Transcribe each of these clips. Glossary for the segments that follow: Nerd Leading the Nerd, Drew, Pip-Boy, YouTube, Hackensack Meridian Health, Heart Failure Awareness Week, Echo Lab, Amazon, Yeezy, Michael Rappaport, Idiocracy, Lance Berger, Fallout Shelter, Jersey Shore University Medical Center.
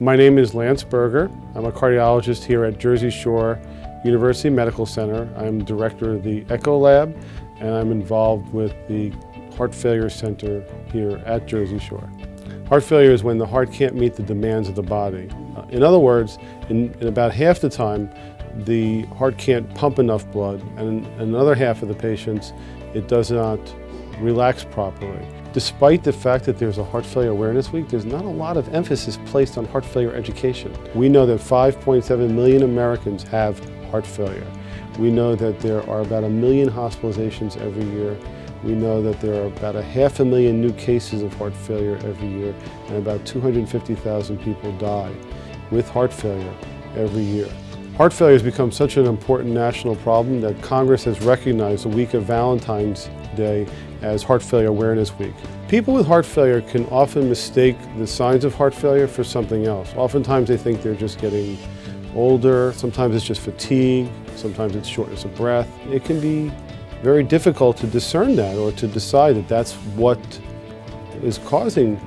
My name is Lance Berger. I'm a cardiologist here at Jersey Shore University Medical Center. I'm director of the Echo Lab, and I'm involved with the Heart Failure Center here at Jersey Shore. Heart failure is when the heart can't meet the demands of the body. In other words, in about half the time, the heart can't pump enough blood, and in another half of the patients, it does not relax properly. Despite the fact that there's a Heart Failure Awareness Week, there's not a lot of emphasis placed on heart failure education. We know that 5.7 million Americans have heart failure. We know that there are about 1 million hospitalizations every year. We know that there are about 500,000 new cases of heart failure every year, and about 250,000 people die with heart failure every year. Heart failure has become such an important national problem that Congress has recognized the week of Valentine's Day as Heart Failure Awareness Week. People with heart failure can often mistake the signs of heart failure for something else. Oftentimes they think they're just getting older, sometimes it's just fatigue, sometimes it's shortness of breath. It can be very difficult to discern that or to decide that that's what is causing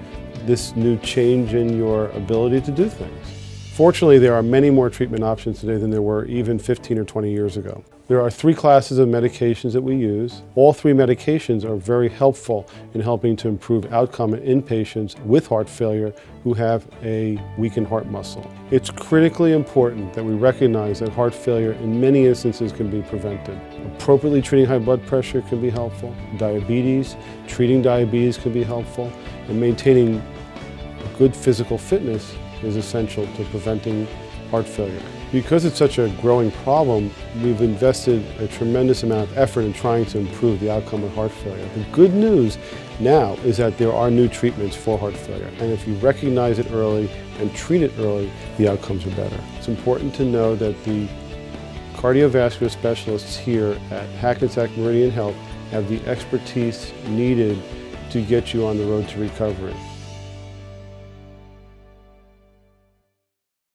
this new change in your ability to do things. Fortunately, there are many more treatment options today than there were even 15 or 20 years ago. There are 3 classes of medications that we use. All 3 medications are very helpful in helping to improve outcome in patients with heart failure who have a weakened heart muscle. It's critically important that we recognize that heart failure in many instances can be prevented. Appropriately treating high blood pressure can be helpful. Diabetes, treating diabetes can be helpful. And maintaining good physical fitness is essential to preventing heart failure. Because it's such a growing problem, we've invested a tremendous amount of effort in trying to improve the outcome of heart failure. The good news now is that there are new treatments for heart failure, and if you recognize it early and treat it early, the outcomes are better. It's important to know that the cardiovascular specialists here at Hackensack Meridian Health have the expertise needed to get you on the road to recovery.